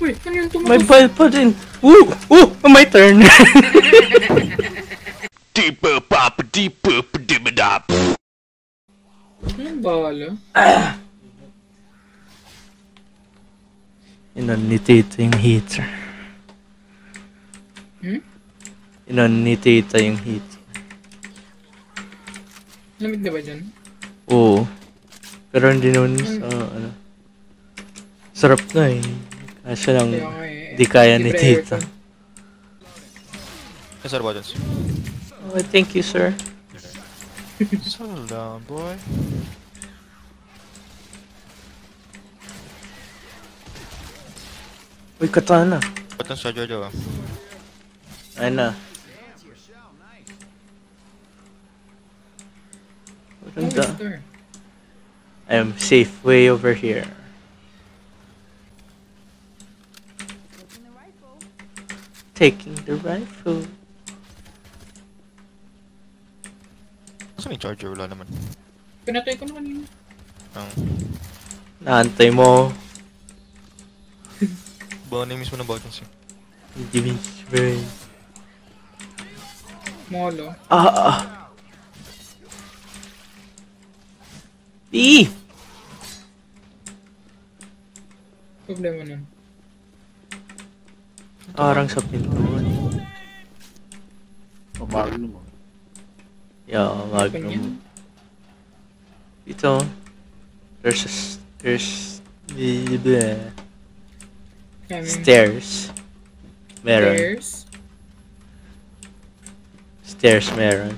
Uy, ano yung tumakos? May ball pa din. Woo! Woo! My turn! Di-pa-pa-di-pa-di-pa-da-p. Anong bala? Ah! Inonitita yung heater. Hmm? Inonitita yung heater. Lamig na ba dyan? Oo. Pero hindi naman sa ano. Sarap na eh. Kasi lang hindi kaya ni Tita. Yes, sir, buttons. Oh, thank you, sir. Settle down, boy. Uy, katana. Buttons sa Jojo. Ayun na. I am safe way over here. Taking the rifle. Saan yung charger? Wala naman. Pinatay ko na kanina. Oh. Naantay mo. Baka na-miss mo na buttons eh. Hindi miss very. Molo. Ah! Eee! Problema nun. Parang sa pintuan. O magnum mo. Yeah, magnum. Ito. There's the stairs. Meron. Stairs meron.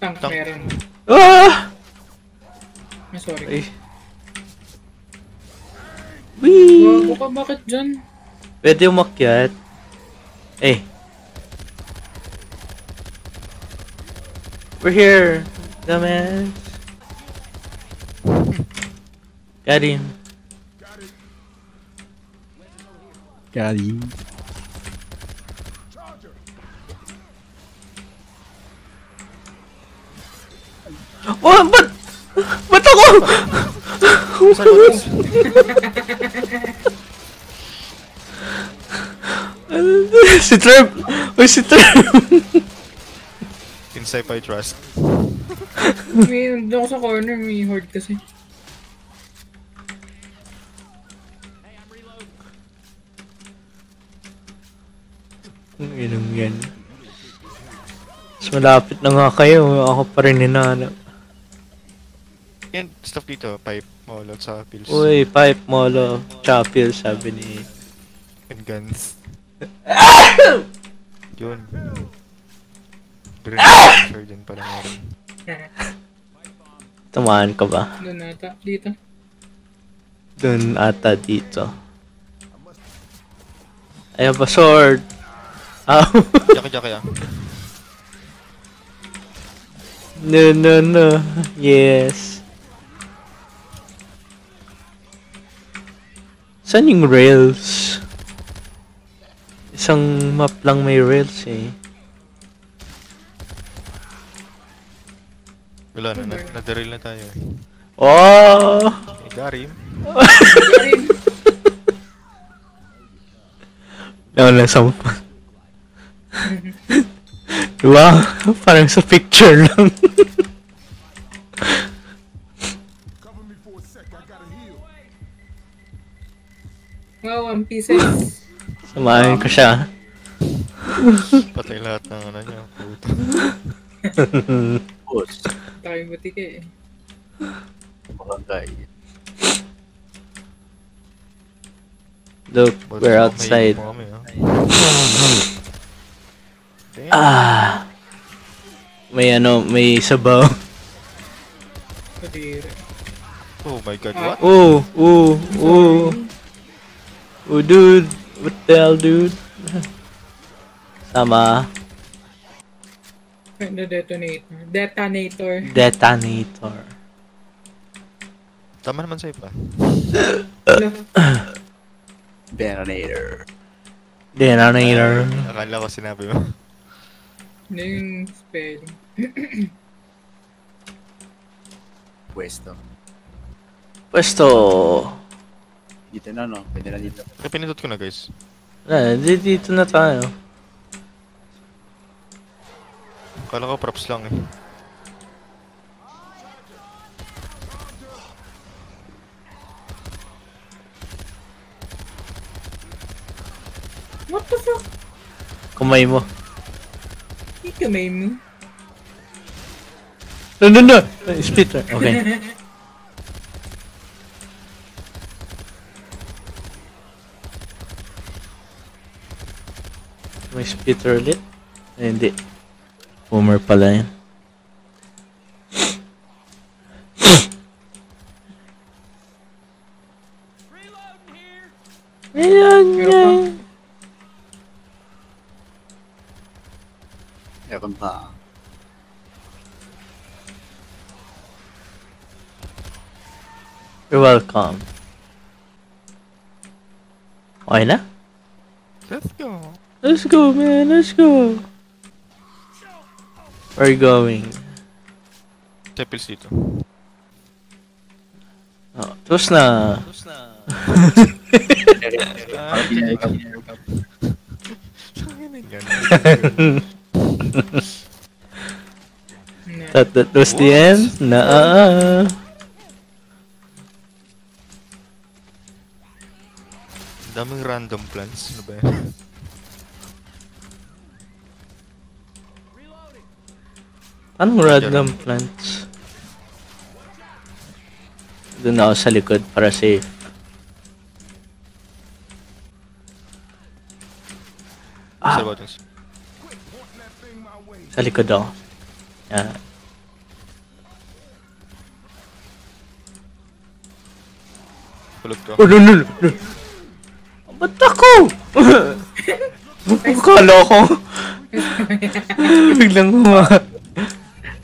Tank meron. Ah! I'm sorry. Wee! Wago ka, bakit dyan? Pwede umakyat. Eh. We're here, dumbass. Got him. Got him. Oh, but ba't ako? Si Trev! Uy, si Trev! Inside pa yung trust. May nandun ako sa corner, may horde kasi. Ang inom yan. Mas malapit na nga kayo, ako pa rin hinahanap. Yan, stuff dito, pipe, molo, chapils. Uy, pipe, molo, chapils, sabi ni... And guns. Yun. Grenade launcher din pala meron. Tumahan ka ba? Doon ata, dito. Doon ata, dito. I have a sword! Ow! Jaki-jaki ah. No, no, no. Yes. Saan yung rails? Isang map lang may rails eh. Wala na, nadaril na tayo eh. Oh! Hey, Darim. Wala lang sa mapa. Diba? Parang sa picture lang. Wow, one pieces. Samahin ko siya. Patay lahat ng ano niya. Puto. Tayo butik eh. Makagay. Look, we're outside. Ah! May ano, may sabaw. Oh my god, what? Oh, oh, oh. Oh dude, what the hell dude? Sama. The detonator. Detonator. Detonator. Tama naman sa'yo pa. Detonator. Detonator. Akala ko sinabi mo. Ano yung spelling? Pwesto. Pwesto. Dito na, no? Pwede na dito. Kaya pinindot ko na, guys. Wala, dito na tayo. Kala ko props lang, eh. What the fuck? Kamay mo. Hindi kamay mo. No! Split right. Okay. May splitter ulit? Ay, hindi. Boomer pala yan. Reload here! Meron pa. You're welcome. Okay na? Let's go. Let's go, man. Let's go. Where are you going? Tepils dito. Oh, tos na. Tos na. That was the end? Nah. Daming random plants. Ano ba yan? Anong random plants? Doon ako sa likod para safe. Ah! Sa likod ako. Yan. Oh, no! Ba't ako? Kala ko. Biglang humahat.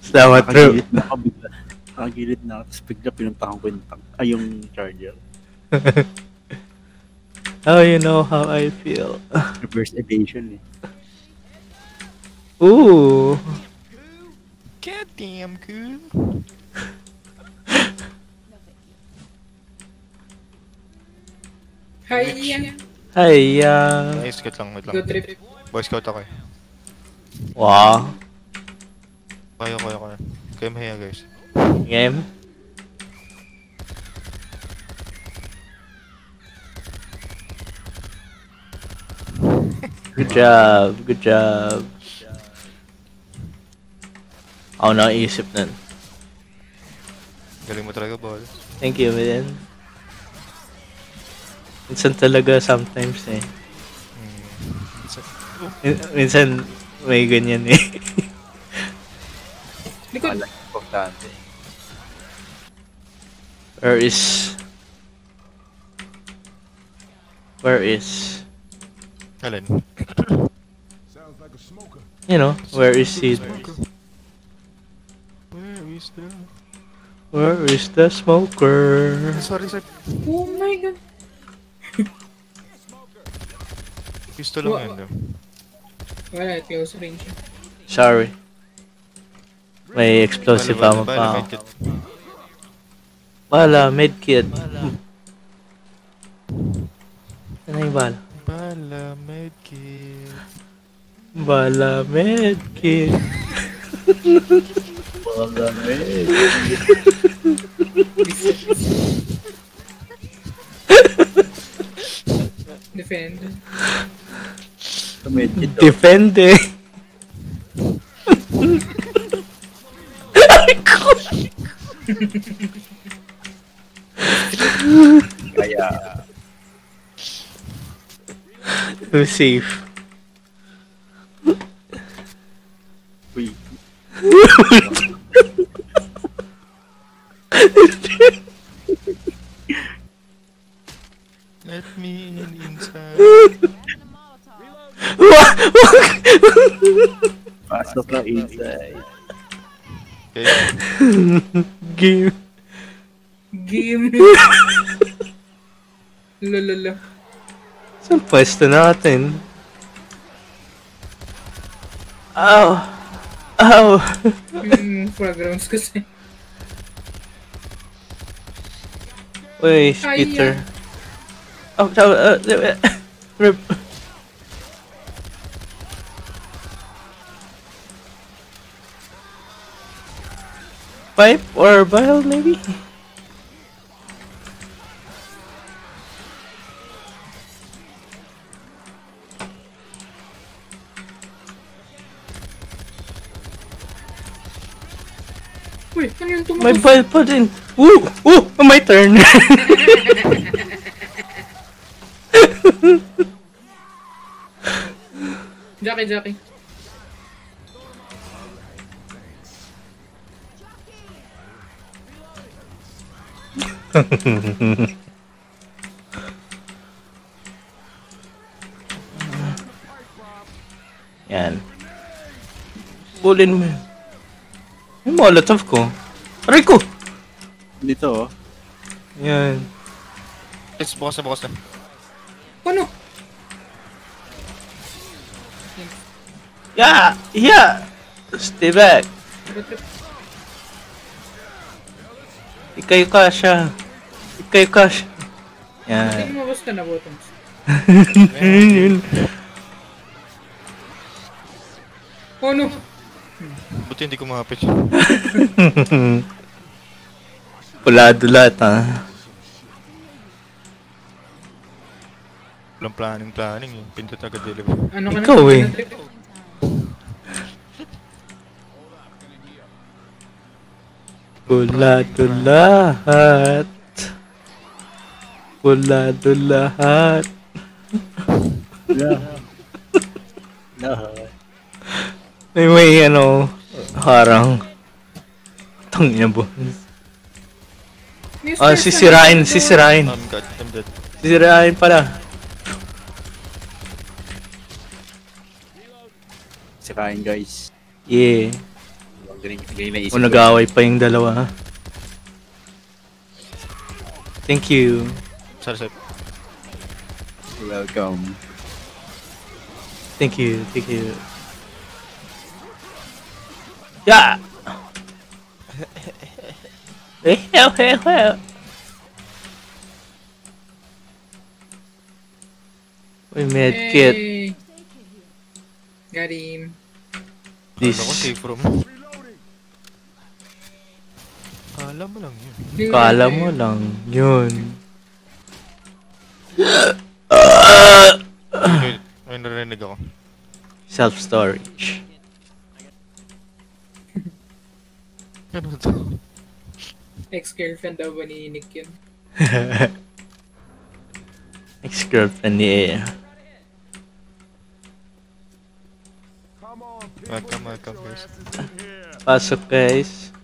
Salamat, bro. Nakagilid na ako, tapos bigla pinuntahan ko yung charger. Oh, you know how I feel. Reverse evasion, eh. Ooh. God damn, cool. Hi, Ian. Hi, Ian. Ay, scout lang, wait lang. Boy scout ako, eh. Wow. Kaya. Game here, guys. Game? Good job. Oh, naisip nun. Galing mo talaga, boss. Thank you, man. Minsan talaga sometimes, eh. Minsan may ganyan, eh. Where is Helen? Sounds like a smoker. You know, where is he? Where is the smoker? Sorry. Oh my god. He's still alive though. Well, I close range. Sorry. May explosive ammo pa ako. Bala, medkit. Ano yung bala? Bala, medkit. Defend. Kaya I'm safe. Wait. Let me in inside. Pasok na inside. Game. Lololo. Saan pwesto natin? Ow! Foregrounds kasi. Uy, Peter. Oh no! Rip. Pipe or bile, maybe. Wait, my bile put in. Ooh, ooh, my turn. Jockey. Yan. Bulin mo. May molotov ko. Aray ko! Dito oh. Yan. Let's bukas na. Ano? Yeah! Yeah! Stay back! Ikayuka siya! Ikayuka siya! Yan! Hindi mo mabos ka na buttons. Oh no! Buti hindi ko mahapit. Pulado lahat ha? Walang planning eh. Pindot agad deliver. Ano ka na? Ikaw eh! Bulado lahat. Bulado lahat. Lahat. May ano, harang. Tangina boss. Ah, sisirain. Sisirain pala. Sirain guys. Yeah. O nag-away pa yung dalawa. Thank you. Sarasap. Welcome. Thank you. Thank you. Yeah. Help. We made it. Got him. This. Kala mo lang yun. May narinig ako. Self-storage. Ano to? Ex-girlfriend daw ba ni Nick yun? Ex-girlfriend ni Ea. Welcome guys. Pasok guys.